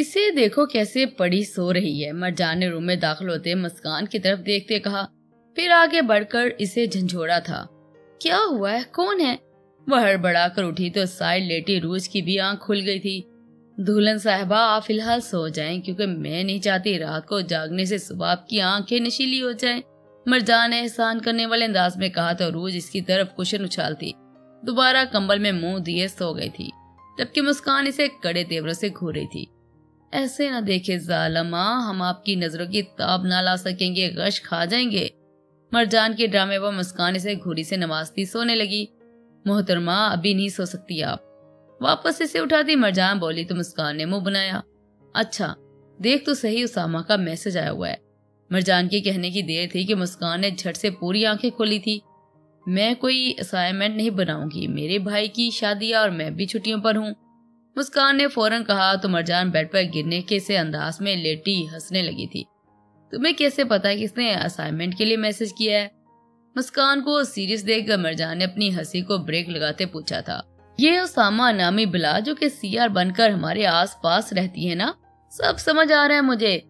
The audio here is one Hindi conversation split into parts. इसे देखो कैसे पड़ी सो रही है। मरजान ने रूम में दाखिल होते मुस्कान की तरफ देखते कहा, फिर आगे बढ़कर इसे झंझोड़ा था। क्या हुआ है, कौन है? वह हड़बड़ा कर उठी तो साइड लेटी रूज की भी आंख खुल गई थी। दुल्हन साहबा, आप फिलहाल सो जाएं क्योंकि मैं नहीं चाहती रात को जागने से सुबह आपकी आंखें नशीली हो जाएं। मरजान ने एहसान करने वाले अंदाज में कहा तो रूज इसकी तरफ कुशन उछालती दोबारा कंबल में मुंह दिए सो गई थी, जबकि मुस्कान इसे कड़े तेवरों से घूर रही थी। ऐसे न देखे जालिमा, हम आपकी नजरों की ताब ना ला सकेंगे, गश खा जाएंगे। मरजान के ड्रामे व मुस्कान इसे घूरी से नवाजती सोने लगी। मोहतरमा, अभी नहीं सो सकती आप। वापस इसे उठाती मरजान बोली तो मुस्कान ने मुंह बनाया, अच्छा देख तो सही उसामा का मैसेज आया हुआ है। मरजान के कहने की देर थी कि मुस्कान ने झट से पूरी आंखें खोली थी। मैं कोई असाइनमेंट नहीं बनाऊंगी, मेरे भाई की शादी है और मैं भी छुट्टियों पर हूँ, मुस्कान ने फौरन कहा तो मरजान बेड पर गिरने के से अंदाज में लेटी हंसने लगी थी। तुम्हें कैसे पता है किसने असाइनमेंट के लिए मैसेज किया है? मुस्कान को सीरियस देखकर मरजान ने अपनी हंसी को ब्रेक लगाते पूछा था, ये उसामा नामी बिला जो कि सीआर बनकर हमारे आसपास रहती है ना? सब समझ आ रहा है मुझे।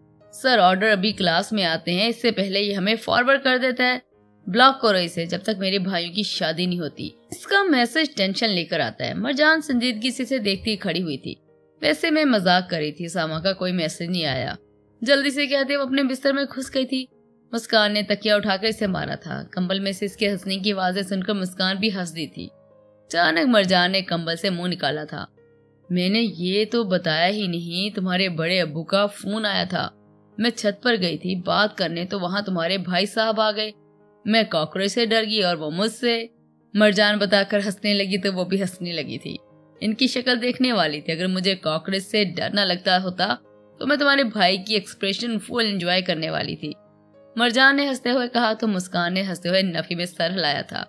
सर ऑर्डर अभी क्लास में आते हैं, इससे पहले ये हमें फॉरवर्ड कर देता है। ब्लॉक करो इसे, जब तक मेरे भाइयों की शादी नहीं होती। इसका मैसेज टेंशन लेकर आता है। मरजान संजीदगी से देखती खड़ी हुई थी। वैसे मैं मजाक कर रही थी, उसामा का कोई मैसेज नहीं आया, जल्दी से कहते वो अपने बिस्तर में घुस गई थी। मुस्कान ने तकिया उठाकर इसे मारा था। कंबल में से इसके हंसने की आवाजें सुनकर मुस्कान भी हंस दी थी। अचानक मरजान ने कंबल से मुंह निकाला था, मैंने ये तो बताया ही नहीं, तुम्हारे बड़े अब्बू का फोन आया था। मैं छत पर गई थी बात करने तो वहाँ तुम्हारे भाई साहब आ गए। मैं कॉकरोच से डर गई और वो मुझसे, मरजान बताकर हंसने लगी तो वो भी हंसने लगी थी। इनकी शक्ल देखने वाली थी। अगर मुझे कॉकरोच से डर न लगता होता तो मैं तुम्हारे भाई की एक्सप्रेशन फुल एंजॉय करने वाली थी, मरजान ने हंसते हुए कहा तो मुस्कान ने हंसते हुए नफी में सर हिलाया था।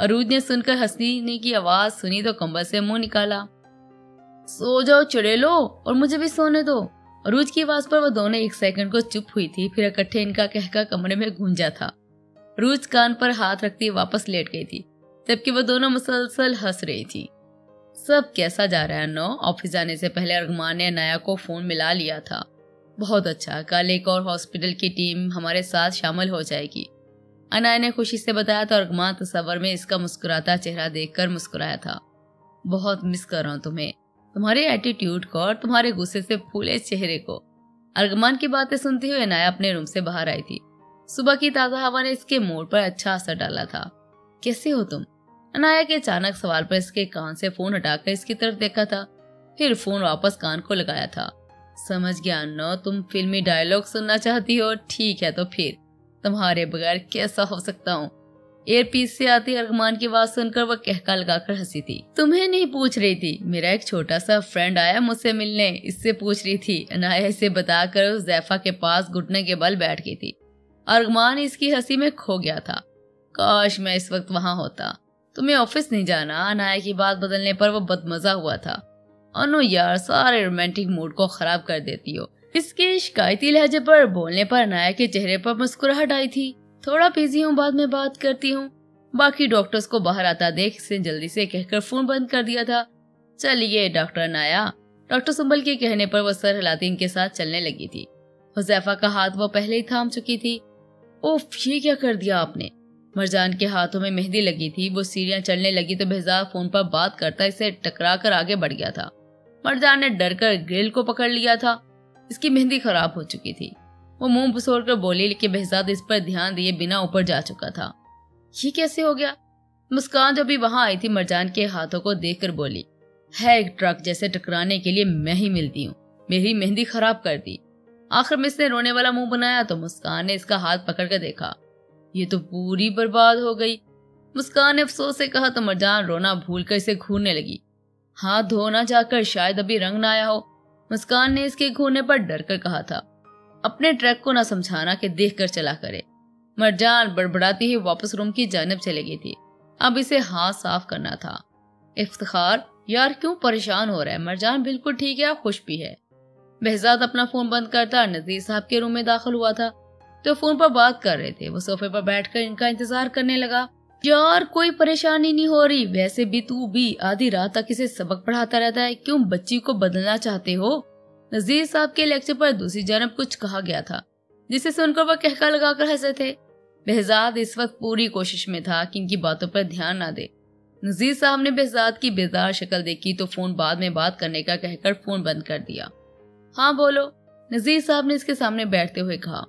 अरूज ने सुनकर हंसने की आवाज सुनी तो कंबल से मुंह निकाला, सो जाओ चुड़ैलो और मुझे भी सोने दो। अरूज की आवाज पर वो दोनों एक सेकंड को चुप हुई थी, फिर इकट्ठे इनका कहका कमरे में गूंजा था। अरूज कान पर हाथ रखती वापस लेट गई थी, जबकि वो दोनों मुसलसल हंस रही थी। सब कैसा जा रहा है? नो, ऑफिस जाने से पहले अर्गमान ने अनाया को फोन मिला लिया था। बहुत अच्छा, कल एक और हॉस्पिटल की टीम हमारे साथ शामिल हो जाएगी, अनाया ने खुशी से बताया तो अर्गमान तस्वर में इसका मुस्कुराता चेहरा देखकर मुस्कुराया था। बहुत मिस कर रहा हूँ तुम्हें, तुम्हारे एटीट्यूड को और तुम्हारे गुस्से से फूले चेहरे को। अर्गमान की बातें सुनती हुई अनाया अपने रूम से बाहर आई थी। सुबह की ताज़ा हवा ने इसके मूड पर अच्छा असर डाला था। कैसे हो तुम? अनाया के अचानक सवाल पर इसके कान से फोन हटाकर इसकी तरफ देखा था, फिर फोन वापस कान को लगाया था। समझ गया नो, तुम फिल्मी डायलॉग सुनना चाहती हो, ठीक है तो फिर तुम्हारे बगैर कैसा हो सकता हूँ। एयरपीस से आती अर्गमान की आवाज सुनकर वह कहका लगाकर हंसी थी। तुम्हें नहीं पूछ रही थी, मेरा एक छोटा सा फ्रेंड आया मुझसे मिलने, इससे पूछ रही थी। अनाया इसे बताकर हुजैफा के पास घुटने के बल बैठ गई थी। अर्गमान इसकी हंसी में खो गया था। काश मैं इस वक्त वहाँ होता। तुम्हें ऑफिस नहीं जाना? अनाया की बात बदलने पर वो बदमजा हुआ था। अनु यार, सारे रोमांटिक मूड को खराब कर देती हो। इसके शिकायती लहजे पर बोलने पर अनाया के चेहरे पर मुस्कुराहट आई थी। थोड़ा बिजी हूँ, बाद में बात करती हूँ। बाकी डॉक्टर्स को बाहर आता देख इसने जल्दी से कहकर फोन बंद कर दिया था। चलिए डॉक्टर अनाया, डॉक्टर सुंबल के कहने पर वो सर हिलाती इनके साथ चलने लगी थी। हुजैफा का हाथ वो पहले ही थाम चुकी थी। ओफ, ये क्या कर दिया आपने? मरजान के हाथों में मेहंदी लगी थी। वो सीढ़ियाँ चलने लगी तो बेहजाद फोन पर बात करता इसे टकरा कर आगे बढ़ गया था। मरजान ने डर कर ग्रिल को पकड़ लिया था। इसकी मेहंदी खराब हो चुकी थी। वो मुंह बसोर कर बोली कि बेहजाद इस पर ध्यान दिए बिना ऊपर जा चुका था। ये कैसे हो गया? मुस्कान जो भी वहां आई थी मरजान के हाथों को देखकर बोली, है एक ट्रक जैसे टकराने के लिए मैं ही मिलती हूँ, मेरी मेहंदी खराब कर दी। आखिर में इसने रोने वाला मुंह बनाया तो मुस्कान ने इसका हाथ पकड़ कर देखा। ये तो पूरी बर्बाद हो गई, मुस्कान ने अफसोस से कहा तो मरजान रोना भूल कर इसे घूरने लगी। हाथ धोना जाकर शायद अभी रंग ना आया हो, मुस्कान ने इसके घूरने पर डर कर कहा था। अपने ट्रक को न समझाना कि देख कर चला करे। मरजान बड़बड़ाती हुई वापस रूम की जानब चली गई थी। अब इसे हाथ साफ करना था। इफ्तिखार यार, क्यों परेशान हो रहा है? मरजान बिल्कुल ठीक है, खुश भी है। बेहजाद अपना फोन बंद करता नजीर साहब के रूम में दाखिल हुआ था तो फोन पर बात कर रहे थे। वो सोफे पर बैठकर इनका इंतजार करने लगा। यार कोई परेशानी नहीं हो रही, वैसे भी तू भी आधी रात तक इसे सबक पढ़ाता रहता है, क्यों बच्ची को बदलना चाहते हो? नजीर साहब के लेक्चर पर दूसरी जानब कुछ कहा गया था जिसे सुनकर वह कहका लगाकर हंसे थे। बेहजाद इस वक्त पूरी कोशिश में था कि इनकी बातों पर ध्यान ना दे। नजीर साहब ने बेहजाद की बेजार शक्ल देखी तो फोन बाद में बात करने का कहकर फोन बंद कर दिया। हाँ बोलो, नजीर साहब ने इसके सामने बैठते हुए कहा।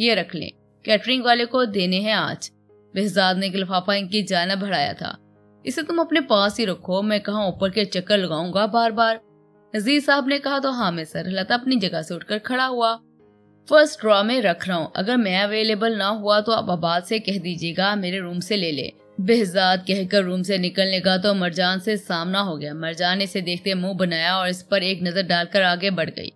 ये रख लें, कैटरिंग वाले को देने हैं आज। बेहजाद ने एक लिफाफा इनकी जाना भराया था। इसे तुम अपने पास ही रखो, मैं कहाँ ऊपर के चक्कर लगाऊंगा बार बार। नजीर साहब ने कहा तो हाँ मैं सर लता अपनी जगह से उठकर खड़ा हुआ। फर्स्ट ड्रॉ में रख रहा हूँ, अगर मैं अवेलेबल ना हुआ तो आप आबाद से कह दीजिएगा मेरे रूम से ले ले। बेहजाद कहकर रूम से निकलने का तो मरजान से सामना हो गया। मरजान इसे देखते मुंह बनाया और इस पर एक नजर डालकर आगे बढ़ गई।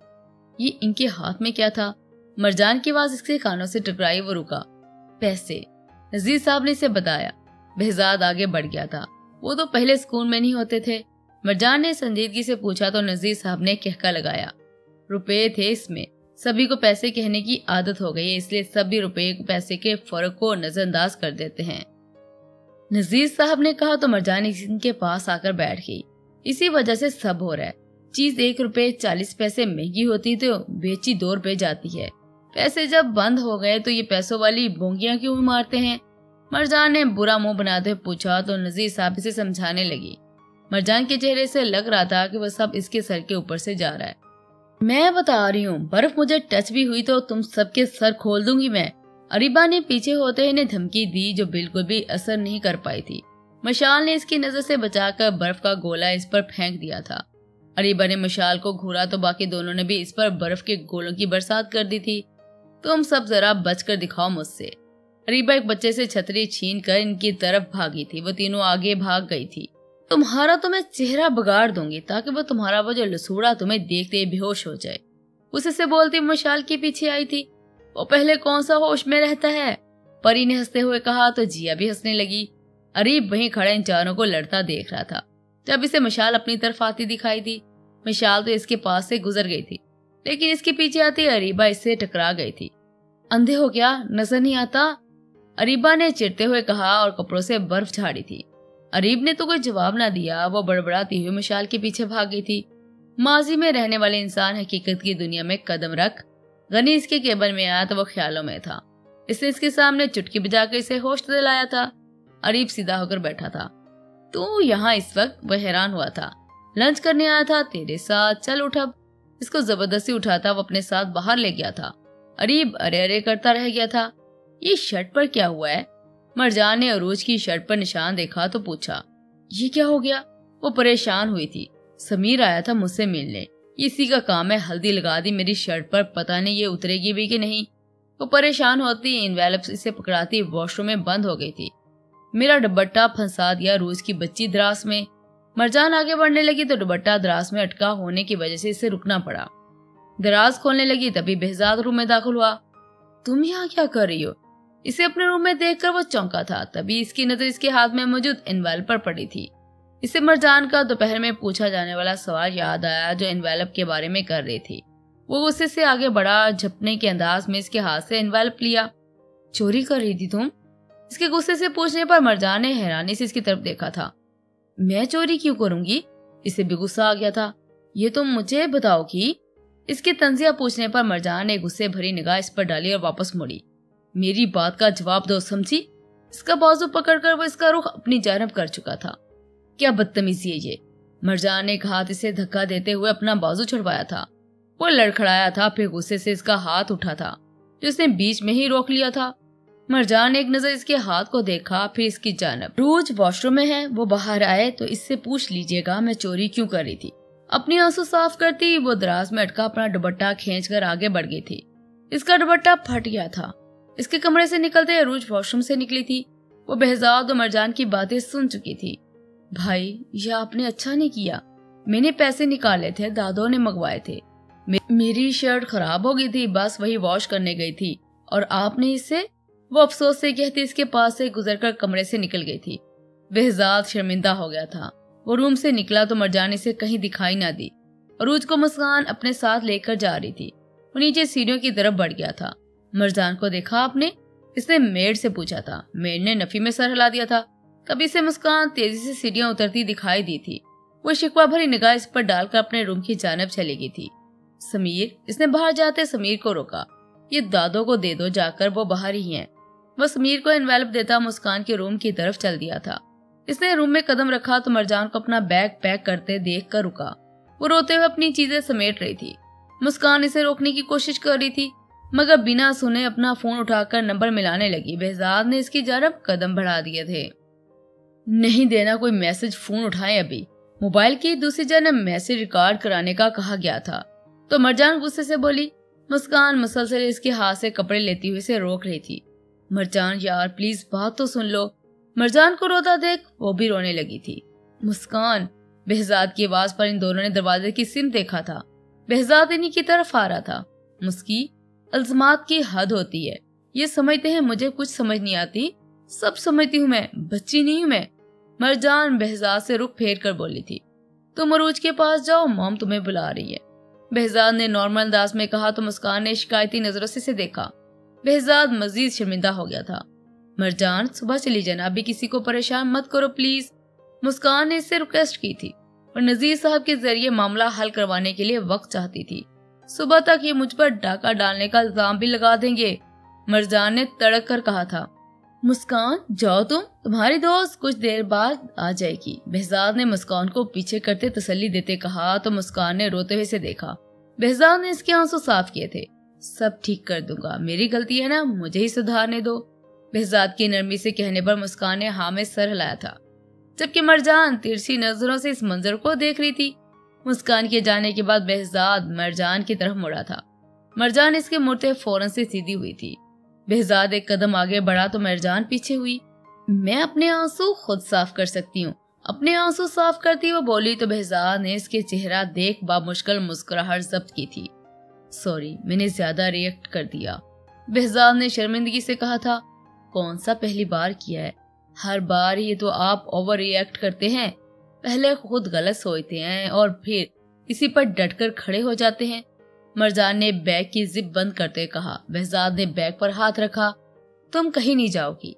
ये इनके हाथ में क्या था? मरजान की आवाज इसके कानों से टकराई, वो रुका। पैसे, नजीर साहब ने इसे बताया। बेहजाद आगे बढ़ गया था, वो तो पहले स्कूल में नहीं होते थे। मरजान ने संजीदगी से पूछा तो नजीर साहब ने कहका लगाया। रुपए थे इसमें, सभी को पैसे कहने की आदत हो गई है, इसलिए सभी रुपए पैसे के फर्क को नजरअंदाज कर देते हैं। नजीर साहब ने कहा तो मरजान इनके पास आकर बैठ गई। इसी वजह से सब हो रहा है। चीज 1 रुपए 40 पैसे महंगी होती तो बेची 2 रुपए जाती है। पैसे जब बंद हो गए तो ये पैसों वाली बोंगियां क्यों मारते हैं? मरजान ने बुरा मुंह बनाते हुए पूछा तो नजीर साहब इसे समझाने लगी। मरजान के चेहरे से लग रहा था कि वह सब इसके सर के ऊपर से जा रहा है। मैं बता रही हूँ, बर्फ मुझे टच भी हुई तो तुम सबके सर खोल दूंगी मैं। अरीबा ने पीछे होते ही इन्हें धमकी दी जो बिल्कुल भी असर नहीं कर पाई थी। मशाल ने इसकी नजर से बचाकर बर्फ का गोला इस पर फेंक दिया था। अरीबा ने मशाल को घूरा तो बाकी दोनों ने भी इस पर बर्फ के गोलों की बरसात कर दी थी। तुम सब जरा बचकर दिखाओ मुझसे। अरीबा एक बच्चे से छतरी छीन कर इनकी तरफ भागी थी। वो तीनों आगे भाग गई थी। तुम्हारा तो मैं चेहरा बिगाड़ दूंगी ताकि वो तुम्हारा वो जो लसूड़ा तुम्हें देखते बेहोश हो जाए। उसे से बोलती मशाल के पीछे आई थी। वो पहले कौन सा होश में रहता है? परी ने हंसते हुए कहा तो जिया भी हंसने लगी। अरीब वहीं खड़ा इन चारों को लड़ता देख रहा था जब इसे मशाल अपनी तरफ आती दिखाई दी। मशाल तो इसके पास से गुजर गई थी लेकिन इसके पीछे आती अरीबा इससे टकरा गई थी। अंधे हो गया, नजर नहीं आता? अरीबा ने चिढ़ते हुए कहा और कपड़ों से बर्फ झाड़ी थी। अरीब ने तो कोई जवाब ना दिया। वो बड़बड़ाती हुई मशाल के पीछे भाग गई थी। माजी में रहने वाले इंसान हकीकत की दुनिया में कदम रख। गनी इसके केबल में आया तो वो ख्यालों में था। इसने इसके सामने चुटकी बजाकर इसे होश दिलाया था। अरीब सीधा होकर बैठा था। तू यहाँ इस वक्त? वह हैरान हुआ था। लंच करने आया था तेरे साथ, चल उठ अब। इसको जबरदस्ती उठाता वो अपने साथ बाहर ले गया था। अरीब अरे अरे करता रह गया था। ये शर्ट पर क्या हुआ है? मरजान ने अरूज की शर्ट पर निशान देखा तो पूछा, ये क्या हो गया? वो परेशान हुई थी। समीर आया था मुझसे मिलने, इसी का काम है, हल्दी लगा दी मेरी शर्ट पर, पता नहीं ये उतरेगी भी कि नहीं। वो परेशान होती इनवेलप इसे पकड़ाती वॉशरूम में बंद हो गई थी। मेरा दुपट्टा फंसा दिया रूज की बच्ची द्रास में। मरजान आगे बढ़ने लगी तो दुपट्टा द्रास में अटका होने की वजह से इसे रुकना पड़ा। दराज खोलने लगी तभी बेहजाद रूम में दाखिल हुआ। तुम यहाँ क्या कर रही हो? इसे अपने रूम में देखकर वो चौंका था। तभी इसकी नजर इसके हाथ में मौजूद एनवेलप पर पड़ी थी। इसे मरजान का दोपहर में पूछा जाने वाला सवाल याद आया जो एनवेलप के बारे में कर रही थी। वो गुस्से से आगे बढ़ा, झपने के अंदाज में इसके हाथ से एनवेलप लिया। चोरी कर रही थी तुम? इसके गुस्से से पूछने पर मरजान ने हैरानी से इसकी तरफ देखा था। मैं चोरी क्यों करूंगी? इसे भी गुस्सा आ गया था। ये तुम मुझे बताओ कि इसके तंजिया पूछने पर मरजान ने गुस्से भरी निगाह इस पर डाली और वापस मुड़ी। मेरी बात का जवाब दो, समझी? इसका बाजू पकड़कर वो इसका रुख अपनी जानिब कर चुका था। क्या बदतमीजी है ये? मरजान ने एक हाथ इसे धक्का देते हुए अपना बाजू छुड़वाया था। वो लड़खड़ाया था, फिर गुस्से से इसका हाथ उठा था जो इसने बीच में ही रोक लिया था। मरजान ने एक नजर इसके हाथ को देखा फिर इसकी जानिब। रूज वॉशरूम में है, वो बाहर आए तो इससे पूछ लीजिएगा मैं चोरी क्यों कर रही थी। अपने आंसू साफ करती वो दराज में अटका अपना दुपट्टा खींचकर आगे बढ़ गई थी। इसका दुपट्टा फट गया था। इसके कमरे से निकलते अरूज वॉशरूम से निकली थी। वो बेहजाद और मरजान की बातें सुन चुकी थी। भाई यह आपने अच्छा नहीं किया, मैंने पैसे निकाले थे, दादों ने मंगवाए थे। मेरी शर्ट खराब हो गई थी, बस वही वॉश करने गई थी और आपने इसे, वो अफसोस से कहती इसके पास से गुजरकर कमरे से निकल गई थी। बेहजाद शर्मिंदा हो गया था। वो रूम से निकला तो मरजान इसे कहीं दिखाई ना दी। अरूज को मुस्कान अपने साथ लेकर जा रही थी। वो नीचे सीढ़ियों की तरफ बढ़ गया था। मरजान को देखा आपने? इसने मेड से पूछा था। मेड ने नफी में सर हिला दिया था। तभी से मुस्कान तेजी से सीढ़ियां उतरती दिखाई दी थी। वो शिकवा भरी निगाह इस पर डालकर अपने रूम की जानिब चली गई थी। समीर, इसने बाहर जाते समीर को रोका। ये दादों को दे दो, जाकर वो बाहर ही हैं। वह समीर को एनवेलप देता मुस्कान के रूम की तरफ चल दिया था। इसने रूम में कदम रखा तो मरजान को अपना बैग पैक करते देख कर रुका। वो रोते हुए अपनी चीजें समेट रही थी। मुस्कान इसे रोकने की कोशिश कर रही थी मगर बिना सुने अपना फोन उठाकर नंबर मिलाने लगी। बेहजाद ने इसकी जानब कदम बढ़ा दिए थे। नहीं देना कोई मैसेज, फोन उठाएं अभी। मोबाइल की दूसरी जानब मैसेज रिकॉर्ड कराने का कहा गया था तो मरजान गुस्से से बोली। मुस्कान मुसलसल इसके हाथ से कपड़े लेती हुई से रोक रही थी। मरजान यार प्लीज बात तो सुन लो। मरजान को रोता देख वो भी रोने लगी थी। मुस्कान, बेहजाद की आवाज पर इन दोनों ने दरवाजे की सिम देखा था। बेहजाद इन्हीं की तरफ आ रहा था। मुस्की, इल्जामात की हद होती है। ये समझते हैं मुझे कुछ समझ नहीं आती। सब समझती हूँ मैं, बच्ची नहीं हूँ मैं। मरजान बेहजाद से रुख फेर कर बोली थी। तुम अरूज के पास जाओ, मॉम तुम्हें बुला रही है। बेहजाद ने नॉर्मल अंदाज में कहा तो मुस्कान ने शिकायती नजरों से देखा। बेहजाद मजीद शर्मिंदा हो गया था। मरजान, सुबह चली जाना, अभी किसी को परेशान मत करो प्लीज। मुस्कान ने इससे रिक्वेस्ट की थी और नजीर साहब के जरिए मामला हल करवाने के लिए वक्त चाहती थी। सुबह तक ये मुझ पर डाका डालने का इल्जाम भी लगा देंगे। मरजान ने तड़क कर कहा था। मुस्कान जाओ, तुम्हारी दोस्त कुछ देर बाद आ जाएगी। बेहजाद ने मुस्कान को पीछे करते तसल्ली देते कहा तो मुस्कान ने रोते हुए से देखा। बेहजाद ने इसके आंसू साफ किए थे। सब ठीक कर दूंगा, मेरी गलती है ना, मुझे ही सुधारने दो। बेहजाद की नरमी से कहने पर मुस्कान ने हाँ में सर हिलाया था जबकि मरजान तिरछी नजरों से इस मंजर को देख रही थी। मुस्कान के जाने के बाद बेहजाद मरजान की तरफ मुड़ा था। मरजान इसके मुड़ते फौरन से सीधी हुई थी। बेहजाद एक कदम आगे बढ़ा तो मरजान पीछे हुई। मैं अपने आंसू खुद साफ कर सकती हूँ। अपने आंसू साफ करती वो बोली तो बेहजाद ने इसके चेहरा देख बामुश्किल मुस्कुराहट जब्त की थी। सॉरी, मैंने ज्यादा रिएक्ट कर दिया। बेहजाद ने शर्मिंदगी से कहा था। कौन सा पहली बार किया है, हर बार ये तो आप ओवर रिएक्ट करते हैं। पहले खुद गलत सोचते हैं और फिर इसी पर डटकर खड़े हो जाते हैं। मरजान ने बैग की जिप बंद करते कहा। बेहजाद ने बैग पर हाथ रखा। तुम कहीं नहीं जाओगी,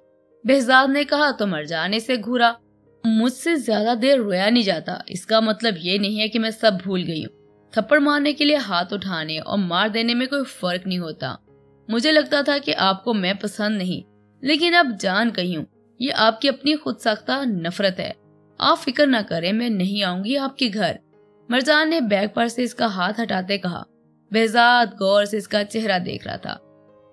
बेहजाद ने कहा तो मरजान से घूरा। मुझसे ज्यादा देर रोया नहीं जाता, इसका मतलब ये नहीं है कि मैं सब भूल गई हूँ। थप्पड़ मारने के लिए हाथ उठाने और मार देने में कोई फर्क नहीं होता। मुझे लगता था कि आपको मैं पसंद नहीं, लेकिन अब जान गई हूँ ये आपकी अपनी खुद साख्ता नफरत है। आप फिक्र ना करें, मैं नहीं आऊंगी आपके घर। मरजान ने बैग पर से इसका हाथ हटाते कहा। बेहजाद गौर से इसका चेहरा देख रहा था।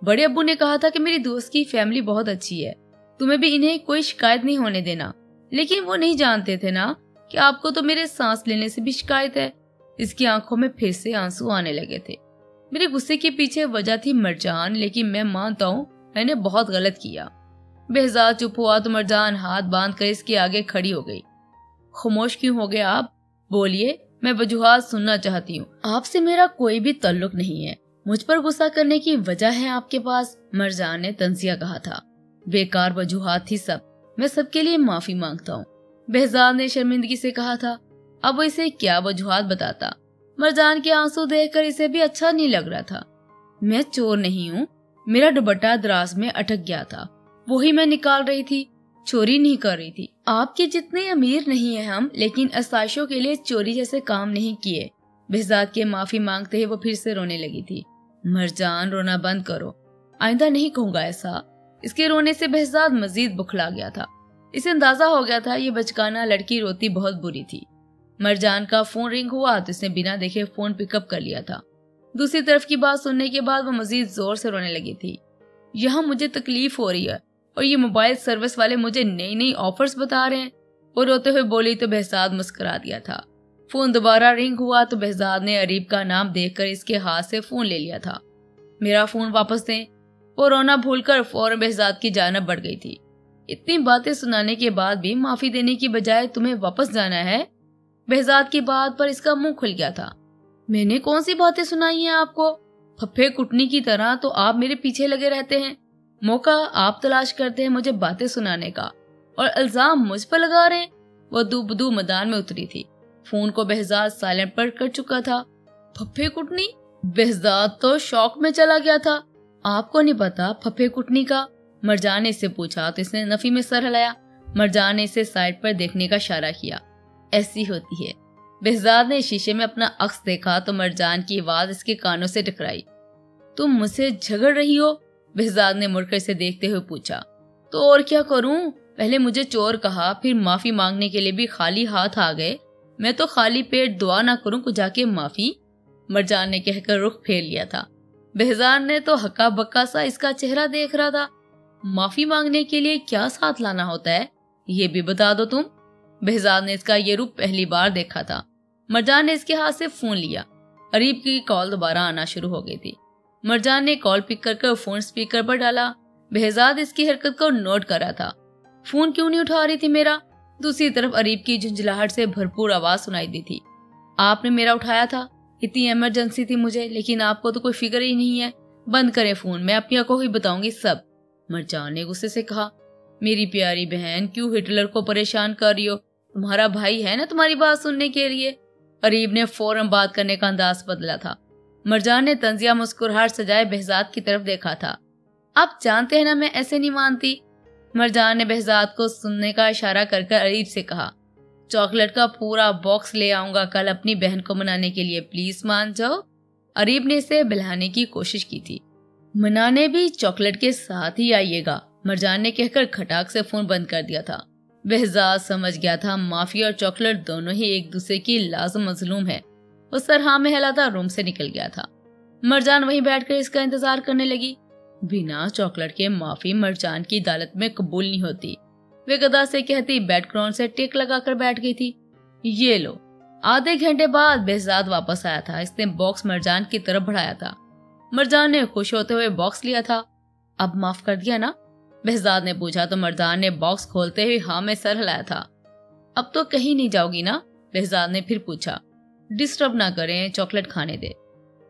बड़े अब्बू ने कहा था कि मेरी दोस्त की फैमिली बहुत अच्छी है, तुम्हें भी इन्हें कोई शिकायत नहीं होने देना। लेकिन वो नहीं जानते थे ना कि आपको तो मेरे सांस लेने से भी शिकायत है। इसकी आंखों में फिर से आंसू आने लगे थे। मेरे गुस्से के पीछे वजह थी मरजान, लेकिन मैं मानता हूँ मैंने बहुत गलत किया। बेहजाद चुप हुआ तो मरजान हाथ बांध कर इसके आगे खड़ी हो गई। खामोश क्यों हो गए आप, बोलिए, मैं वजूहात सुनना चाहती हूँ। आपसे मेरा कोई भी ताल्लुक नहीं है। मुझ पर गुस्सा करने की वजह है आपके पास, मरजान ने तंजिया कहा था। बेकार वजूहात थी सब, मैं सबके लिए माफी मांगता हूँ, बेहजाद ने शर्मिंदगी से कहा था। अब वो इसे क्या वजूहात बताता। मरजान के आंसू देख कर इसे भी अच्छा नहीं लग रहा था। मैं चोर नहीं हूँ, मेरा दुपट्टा दराज में अटक गया था, वही मैं निकाल रही थी, चोरी नहीं कर रही थी। आपके जितने अमीर नहीं है हम, लेकिन आसाइशों के लिए चोरी जैसे काम नहीं किए। बेहजाद के माफी मांगते ही वो फिर से रोने लगी थी। मरजान रोना बंद करो, आइंदा नहीं कहूंगा ऐसा। इसके रोने से बेहजाद मजीद बुखला गया था। इसे अंदाजा हो गया था ये बचकाना लड़की रोती बहुत बुरी थी। मरजान का फोन रिंग हुआ तो इसने बिना देखे फोन पिकअप कर लिया था। दूसरी तरफ की बात सुनने के बाद वो मजीद जोर से रोने लगी थी। यहाँ मुझे तकलीफ हो रही है और ये मोबाइल सर्विस वाले मुझे नई नई ऑफर्स बता रहे हैं, और रोते हुए बोली तो बेहजाद मुस्कुरा दिया था। फोन दोबारा रिंग हुआ तो बेहजाद ने अरीब का नाम देखकर इसके हाथ से फोन ले लिया था। मेरा फोन वापस दें, वो रोना भूलकर फौरन बेहजाद की जानिब बढ़ गई थी। इतनी बातें सुनाने के बाद भी माफी देने की बजाय तुम्हें वापस जाना है। बेहजाद की बात पर इसका मुंह खुल गया था। मैंने कौन सी बातें सुनाई है आपको, फप्फे कुटनी की तरह तो आप मेरे पीछे लगे रहते हैं। मौका आप तलाश करते हैं मुझे बातें सुनाने का, और इल्जाम मुझ पर लगा रहे हैं। वह दुबदू मैदान में उतरी थी। फोन को बेहजाद साइलेंट पर कर चुका था। फप्फे कुटनी, बेहजाद तो शौक में चला गया था। आपको नहीं पता फप्फे कुटनी का, मरजान ने इससे पूछा तो इसने नफी में सर हिलाया। मरजान ने इसे साइड पर देखने का इशारा किया। ऐसी होती है। बेहजाद ने शीशे में अपना अक्स देखा तो मरजान की आवाज इसके कानों से टकराई। तुम मुझसे झगड़ रही हो? बेहजाद ने मुड़कर इसे देखते हुए पूछा। तो और क्या करूं, पहले मुझे चोर कहा, फिर माफी मांगने के लिए भी खाली हाथ आ गए। मैं तो खाली पेट दुआ ना करूं को जाके माफी, मरजान ने कहकर रुख फेर लिया था। बेहजाद ने तो हक्का बक्का सा इसका चेहरा देख रहा था। माफी मांगने के लिए क्या साथ लाना होता है, ये भी बता दो तुम। बेहजाद ने इसका ये रूप पहली बार देखा था। मरजान ने इसके हाथ से फोन लिया। अरीब की कॉल दोबारा आना शुरू हो गई थी। मरजान ने कॉल पिक करके फोन स्पीकर पर डाला। बेहजाद इसकी हरकत को नोट कर रहा था। फोन क्यों नहीं उठा रही थी मेरा? दूसरी तरफ अरीब की झुंझलाहट से भरपूर आवाज सुनाई दी थी। आपने मेरा उठाया था, इतनी इमरजेंसी थी मुझे, लेकिन आपको तो कोई फिक्र ही नहीं है। बंद करें फोन, मैं अपनी आंखों ही बताऊंगी सब, मरजान ने गुस्से से कहा। मेरी प्यारी बहन, क्यों हिटलर को परेशान कर रही हो? तुम्हारा भाई है ना तुम्हारी बात सुनने के लिए। अरीब ने फौरन बात करने का अंदाज बदला था। मरजान ने तंजिया मुस्कुराहट सजाए बेहजाद की तरफ देखा था। आप जानते हैं ना मैं ऐसे नहीं मानती, मरजान ने बेहजाद को सुनने का इशारा करके अरीब से कहा। चॉकलेट का पूरा बॉक्स ले आऊंगा कल अपनी बहन को मनाने के लिए, प्लीज मान जाओ, अरीब ने इसे बहलाने की कोशिश की थी। मनाने भी चॉकलेट के साथ ही आइएगा, मरजान ने कहकर खटाक से फोन बंद कर दिया था। बेहजाद समझ गया था माफी और चॉकलेट दोनों ही एक दूसरे की लाज़िम मज़लूम है। वो सरहा में हिलाता रूम से निकल गया था। मरजान वहीं बैठकर इसका इंतजार करने लगी। बिना चॉकलेट के माफी मरजान की अदालत में कबूल नहीं होती। वे गदा से कहती बैकग्राउंड से टेक लगाकर बैठ गई थी। ये लो। आधे घंटे बाद बेहजाद वापस आया था। इसने बॉक्स मरजान की तरफ बढ़ाया था। मरजान ने खुश होते हुए बॉक्स लिया था। अब माफ कर दिया ना, बेहजाद ने पूछा तो मरजान ने बॉक्स खोलते हुए हाँ में सर हिलाया था। अब तो कहीं नहीं जाओगी ना, बेहजाद ने फिर पूछा। डिस्टर्ब ना करें, चॉकलेट खाने दे,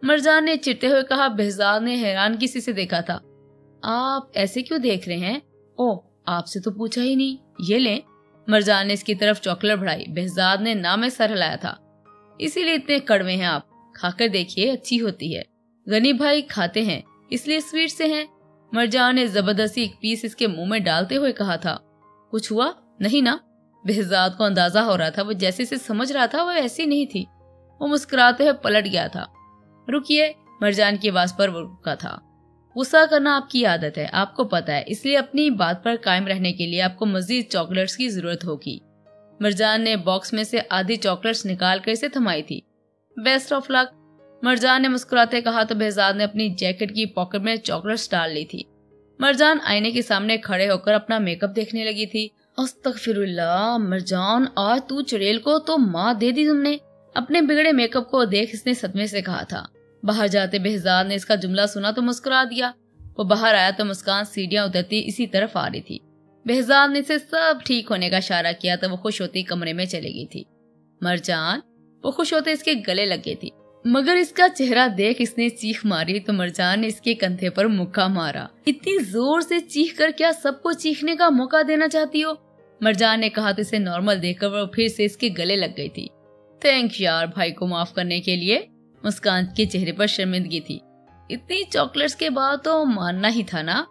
मरजान ने चिढ़ते हुए कहा। बेहजाद ने हैरानगी से देखा था। आप ऐसे क्यों देख रहे हैं? ओह, आपसे तो पूछा ही नहीं, ये लें, मरजान ने इसकी तरफ चॉकलेट बढ़ाई। बेहजाद ने ना में सर हिलाया था। इसीलिए इतने कड़वे हैं आप, खाकर देखिए अच्छी होती है। गनी भाई खाते हैं इसलिए स्वीट से हैं, मरजान ने जबरदस्ती एक पीस इसके मुंह में डालते हुए कहा था। कुछ हुआ नहीं ना, बेहजाद को अंदाजा हो रहा था। वो जैसे से समझ रहा था वो ऐसी नहीं थी। वो मुस्कुराते हुए पलट गया था। रुकिए, मरजान की आवाज पर रुका था। गुस्सा करना आपकी आदत है, आपको पता है, इसलिए अपनी बात पर कायम रहने के लिए आपको मजीद चॉकलेट्स की जरूरत होगी। मरजान ने बॉक्स में से आधी चॉकलेट्स निकाल कर इसे थमाई थी। बेस्ट ऑफ लक, मरजान ने मुस्कुराते कहा तो बेहजाद ने अपनी जैकेट की पॉकेट में चॉकलेट्स डाल ली थी। मरजान आईने के सामने खड़े होकर अपना मेकअप देखने लगी थी। अस्तगफिरुल्लाह, मरजान आज तू चुड़ैल को तो माँ दे दी तुमने, अपने बिगड़े मेकअप को देख इसने सदमे से कहा था। बाहर जाते बेहजाद ने इसका जुमला सुना तो मुस्कुरा दिया। वो बाहर आया तो मुस्कान सीढ़ियां उतरती इसी तरफ आ रही थी। बेहजाद ने इसे सब ठीक होने का इशारा किया तो वो खुश होती कमरे में चली गई थी। मरजान वो खुश होते इसके गले लग गई थी, मगर इसका चेहरा देख इसने चीख मारी तो मरजान ने इसके कंधे पर मुक्का मारा। इतनी जोर से चीख कर क्या सबको चीखने का मौका देना चाहती हो, मरजान ने कहा तो इसे नॉर्मल देखकर वो फिर से इसके गले लग गई थी। थैंक यार भाई को माफ करने के लिए, मुस्कान के चेहरे पर शर्मिंदगी थी। इतनी चॉकलेट्स के बाद तो मानना ही था ना,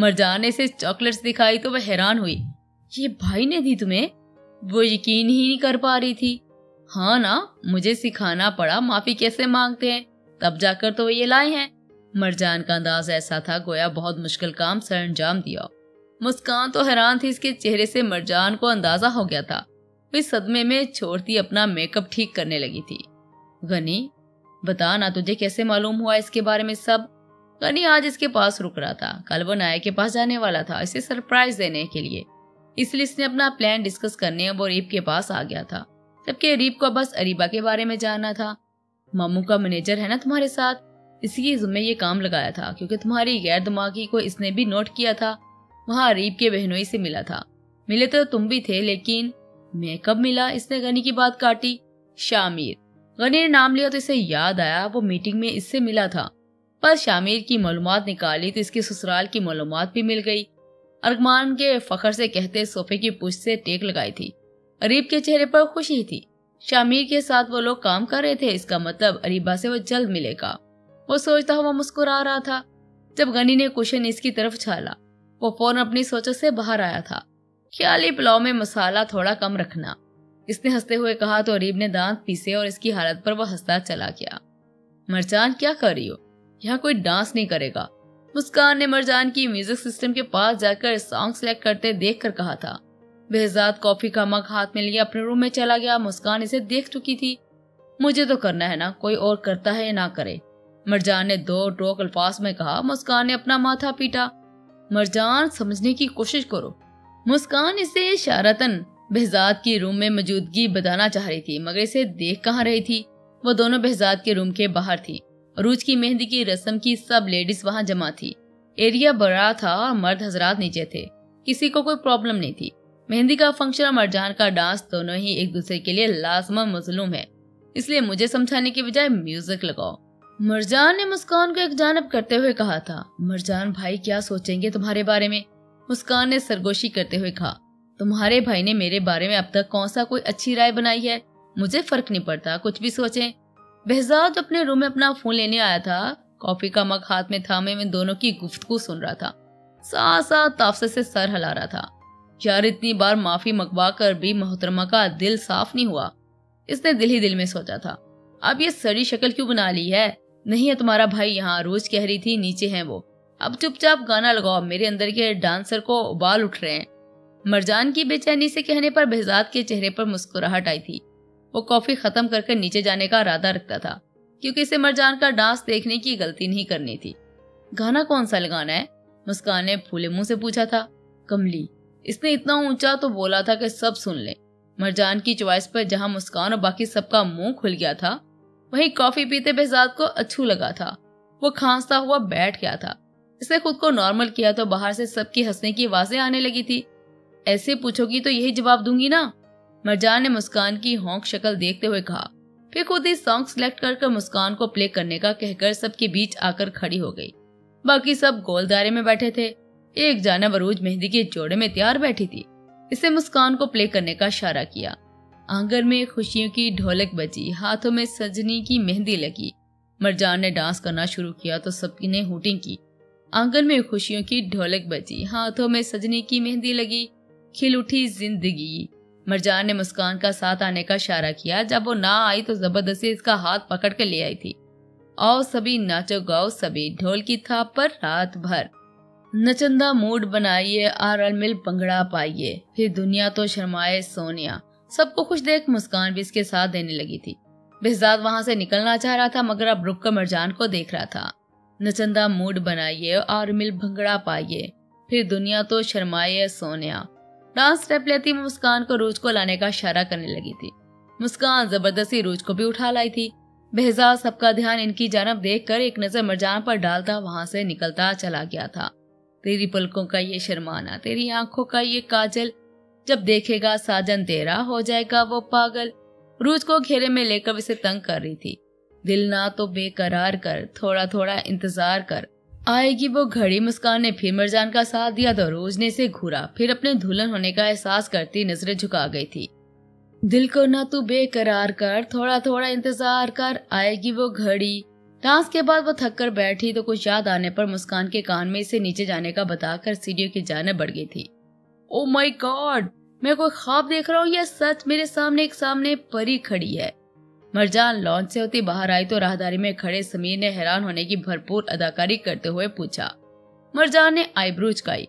मरजान ने इसे चॉकलेट्स दिखाई तो वह हैरान हुई। ये भाई ने दी तुम्हें? वो यकीन ही नहीं कर पा रही थी। हाँ ना, मुझे सिखाना पड़ा माफी कैसे मांगते हैं, तब जाकर तो ये लाए हैं, मरजान का अंदाज ऐसा था गोया बहुत मुश्किल काम सर अंजाम दिया। मुस्कान तो हैरान थी, इसके चेहरे से मरजान को अंदाजा हो गया था। वे सदमे में छोड़ती अपना मेकअप ठीक करने लगी थी। गनी, बता ना तुझे कैसे मालूम हुआ इसके बारे में सब। गनी आज इसके पास रुक रहा था, कल वो नाया के पास जाने वाला था इसे सरप्राइज देने के लिए, इसलिए इसने अपना प्लान डिस्कस करने अब अरीब के पास आ गया था, जबकि अरीब को बस अरीबा के बारे में जानना था। मामू का मैनेजर है ना तुम्हारे साथ, इसकी जुम्मे ये काम लगाया था, क्योंकि तुम्हारी गैर दिमागी को इसने भी नोट किया था। वहाँ अरीब के बहनोई से मिला था, मिले तो तुम भी थे, लेकिन मैं कब मिला, इसने गनी की बात काटी। शामिर, गनी ने नाम लिया तो इसे याद आया वो मीटिंग में इससे मिला था। पर शामिर की मालूमात निकाली तो इसके ससुराल की मालूमात भी मिल गई। अर्गमान के फखर से कहते सोफे की पुष्ट से टेक लगाई थी। अरीब के चेहरे पर खुशी थी। शामिर के साथ वो लोग काम कर रहे थे, इसका मतलब अरीबा से वो जल्द मिलेगा, वो सोचता हुआ मुस्कुरा रहा था। जब गनी ने कुशन इसकी तरफ छाला वो फौरन अपनी सोचों से बाहर आया था। ख्याली पुलाव में मसाला थोड़ा कम रखना, इसने हंसते हुए कहा तो अरीब ने दांत पीसे और इसकी हालत पर वह हंसता चला गया। मरजान, क्या कर रही हो? यहाँ कोई डांस नहीं करेगा। मुस्कान ने मरजान की म्यूजिक सिस्टम के पास जाकर सॉन्ग सेलेक्ट करते देखकर कहा था। बेहजाद कॉफी का मग हाथ में लिए अपने रूम में चला गया। मुस्कान इसे देख चुकी थी। मुझे तो करना है ना, कोई और करता है या ना करे, मरजान ने दो टोक अल्फाज में कहा। मुस्कान ने अपना माथा पीटा। मरजान, समझने की कोशिश करो, मुस्कान इसे इशारतन बेहजाद की रूम में मौजूदगी बताना चाह रही थी, मगर इसे देख कहाँ रही थी। वो दोनों बेहजाद के रूम के बाहर थी। अरूज की मेहंदी की रस्म की सब लेडीज वहाँ जमा थी। एरिया बड़ा था और मर्द हजरात नीचे थे। किसी को कोई प्रॉब्लम नहीं थी। मेहंदी का फंक्शन और मरजान का डांस दोनों ही एक दूसरे के लिए लाजमन मजलूम है, इसलिए मुझे समझाने के बजाय म्यूजिक लगाओ, मरजान ने मुस्कान को एक जानब करते हुए कहा था। मरजान भाई क्या सोचेंगे तुम्हारे बारे में, मुस्कान ने सरगोशी करते हुए कहा। तुम्हारे भाई ने मेरे बारे में अब तक कौन सा कोई अच्छी राय बनाई है, मुझे फर्क नहीं पड़ता, कुछ भी सोचें। बेहजाद अपने रूम में अपना फोन लेने आया था। कॉफी का मग हाथ में थामे में दोनों की गुफ्तगू सुन रहा था। साथ साथ ताफसे से सर हिला रहा था। यार, इतनी बार माफी मंगवा कर भी मोहतरमा का दिल साफ नहीं हुआ, इसने दिल ही दिल में सोचा था। अब ये सड़ी शक्ल क्यों बना ली है? नहीं है तुम्हारा भाई यहाँ, रोज कह रही थी, नीचे है वो। अब चुपचाप गाना लगाओ, मेरे अंदर के डांसर को उबाल उठ रहे हैं। मरजान की बेचैनी से कहने पर बेहजाद के चेहरे पर मुस्कुराहट आई थी। वो कॉफी खत्म करके नीचे जाने का इरादा रखता था, क्योंकि इसे मरजान का डांस देखने की गलती नहीं करनी थी। गाना कौन सा लगाना है, मुस्कान ने फूले मुंह से पूछा था। कमली, इसने इतना ऊंचा तो बोला था कि सब सुन ले। मरजान की चॉइस पर जहाँ मुस्कान और बाकी सबका मुंह खुल गया था, वहीं कॉफी पीते बेहजाद को अच्छू लगा था। वो खांसता हुआ बैठ गया था। इसने खुद को नॉर्मल किया तो बाहर से सबकी हंसने की आवाजें आने लगी थी। ऐसे पूछोगी तो यही जवाब दूंगी ना, मरजान ने मुस्कान की हौंक शक्ल देखते हुए कहा। फिर खुद ही सॉन्ग सिलेक्ट कर मुस्कान को प्ले करने का कहकर सबके बीच आकर खड़ी हो गई। बाकी सब गोल दायरे में बैठे थे। एक जानब अरूज मेहंदी के जोड़े में तैयार बैठी थी। इसे मुस्कान को प्ले करने का इशारा किया। आंगन में खुशियों की ढोलक बजी, हाथों में सजनी की मेहंदी लगी। मरजान ने डांस करना शुरू किया तो सबकी ने हुटिंग की। आंगन में खुशियों की ढोलक बजी, हाथों में सजनी की मेहंदी लगी, खिल उठी जिंदगी। मरजान ने मुस्कान का साथ आने का इशारा किया। जब वो ना आई तो जबरदस्ती इसका हाथ पकड़ कर ले आई थी। आओ सभी नाचो गाओ सभी, ढोल की थाप पर रात भर नचंदा मूड बनाइए, आर अल मिल पंगड़ा पाइए, फिर दुनिया तो शर्माए सोनिया। सबको खुश देख मुस्कान भी इसके साथ देने लगी थी। बेहजाद वहाँ से निकलना चाह रहा था, मगर अब रुक कर मरजान को देख रहा था। नचंदा मूड बनाइए और मिल भंगड़ा पाइए, फिर दुनिया तो शर्माए सोनिया। डांस स्टेप लेती मुस्कान को रूज को लाने का इशारा करने लगी थी। मुस्कान जबरदस्ती रूज को भी उठा लाई थी। बेहजाद सबका ध्यान इनकी जानब देखकर एक नजर मरजान पर डालता वहाँ से निकलता चला गया था। तेरी पलकों का ये शर्माना, तेरी आंखों का ये काजल, जब देखेगा साजन तेरा हो जाएगा वो पागल। रूज को घेरे में लेकर इसे तंग कर रही थी। दिल ना तो बेकरार कर, थोड़ा थोड़ा इंतजार कर, आएगी वो घड़ी। मुस्कान ने फिर मरजान का साथ दिया तो रूज ने इसे घूरा, फिर अपने दुल्हन होने का एहसास करती नजरें झुका गई थी। दिल को ना तू बेकरार कर, थोड़ा थोड़ा इंतजार कर, आएगी वो घड़ी। डांस के बाद वो थक कर बैठी तो कुछ याद आने पर मुस्कान के कान में इसे नीचे जाने का बताकर सीढ़ियों की जाने बढ़ गई थी। ओ माई गॉड, मैं कोई ख्वाब देख रहा हूँ या सच? मेरे सामने एक सामने परी खड़ी है। मरजान लॉन्च से होती बाहर आई तो राहदारी में खड़े समीर ने हैरान होने की भरपूर अदाकारी करते हुए पूछा। मरजान ने आईब्रो उचकाई।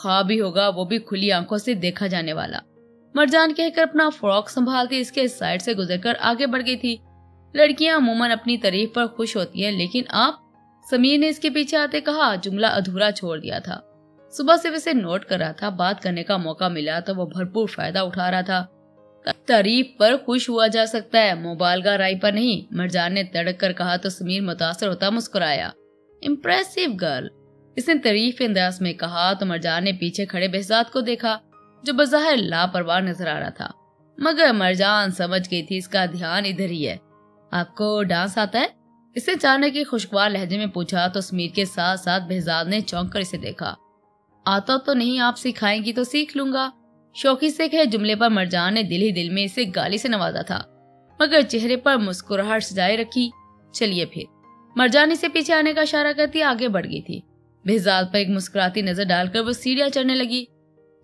ख्वाब ही होगा, वो भी खुली आंखों से देखा जाने वाला, मरजान कहकर अपना फ्रॉक संभालती इसके साइड से गुजरकर आगे बढ़ गई थी। लड़कियां अमूमन अपनी तारीफ पर खुश होती हैं, लेकिन आप, समीर ने इसके पीछे आते कहा। जुमला अधूरा छोड़ दिया था। सुबह से वैसे नोट कर रहा था, बात करने का मौका मिला तो वो भरपूर फायदा उठा रहा था। तारीफ पर खुश हुआ जा सकता है, मुबालगा राय पर नहीं, मरजान ने तड़क कर कहा तो समीर मुतासर होता मुस्कुराया। इम्प्रेसिव गर्ल, इसने तारीफ अंदाज में कहा तो मरजान ने पीछे खड़े बेहजाद को देखा, जो बजाहिर लापरवाह नजर आ रहा था, मगर मरजान समझ गई थी इसका ध्यान इधर ही है। आपको डांस आता है, इसने अचानक ही खुशगवार लहजे में पूछा तो समीर के साथ साथ बेहजाद ने चौंक कर इसे देखा। आता तो नहीं, आप सिखाएंगी तो सीख लूंगा, शौकी से कहे जुमले पर मरजान ने दिल ही दिल में इसे गाली से नवाजा था, मगर चेहरे पर मुस्कुराहट सजाए रखी। चलिए फिर, मरजान इसे पीछे आने का इशारा करती आगे बढ़ गई थी। बेहजाद पर एक मुस्कुराती नजर डालकर वो सीढ़ियां चढ़ने लगी।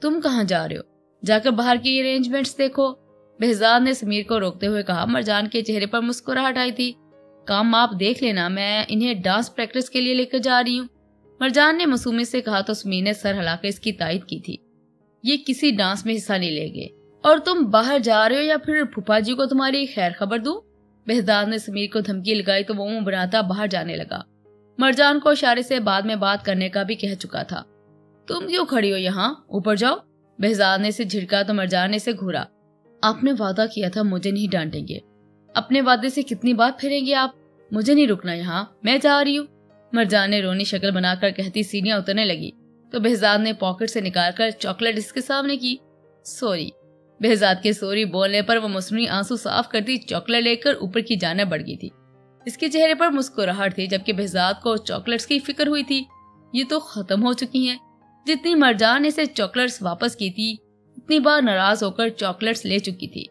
तुम कहाँ जा रहे हो, जाकर बाहर की अरेंजमेंट्स देखो, बेहजाद ने समीर को रोकते हुए कहा। मरजान के चेहरे पर मुस्कुराहट आई थी। काम आप देख लेना, मैं इन्हें डांस प्रैक्टिस के लिए लेकर जा रही हूँ, मरजान ने मासूमी से कहा तो समीर ने सर हिलाकर इसकी तायद की थी। ये किसी डांस में हिस्सा नहीं लेंगे। और तुम बाहर जा रहे हो या फिर फूफा जी को तुम्हारी खैर खबर दूं? बेहजाद ने समीर को धमकी लगाई तो वो मुंह बनाता बाहर जाने लगा। मरजान को इशारे से बाद में बात करने का भी कह चुका था। तुम क्यों खड़ी हो यहाँ, ऊपर जाओ, बेहजाद ने इसे झिड़का तो मरजान ने इसे घूरा। आपने वादा किया था मुझे नहीं डांटेंगे, अपने वादे से कितनी बात फेरेंगे आप, मुझे नहीं रुकना यहाँ, मैं जा रही हूँ, मरजान ने रोनी शक्ल बनाकर कहती सीढ़ियाँ उतरने लगी तो बेहजाद ने पॉकेट से निकालकर चॉकलेट इसके सामने की। सॉरी, बेहजाद के सॉरी बोलने पर वो मसनूई आंसू साफ करती चॉकलेट लेकर ऊपर की जानिब बढ़ गई थी। इसके चेहरे पर मुस्कुराहट थी जबकि बेहजाद को चॉकलेट्स की फिक्र हुई थी। ये तो खत्म हो चुकी हैं। जितनी मरजान ने इसे चॉकलेट्स वापस की थी उतनी बार नाराज होकर चॉकलेट्स ले चुकी थी।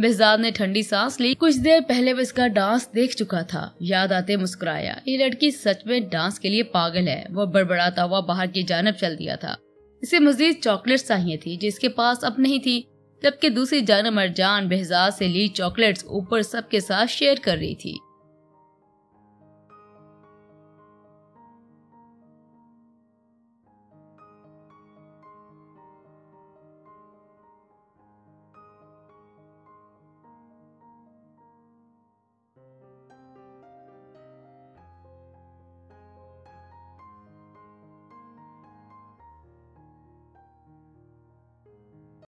बेहजाद ने ठंडी सांस ली। कुछ देर पहले वो इसका डांस देख चुका था। याद आते मुस्कुराया। ये लड़की सच में डांस के लिए पागल है। वो बड़बड़ाता हुआ बाहर की जानिब चल दिया था। इसे मजीद चॉकलेट्स चाहिए थी जिसके पास अब नहीं थी, जबकि दूसरी जानिब मरजान बेहजाद से ली चॉकलेट्स ऊपर सबके साथ शेयर कर रही थी।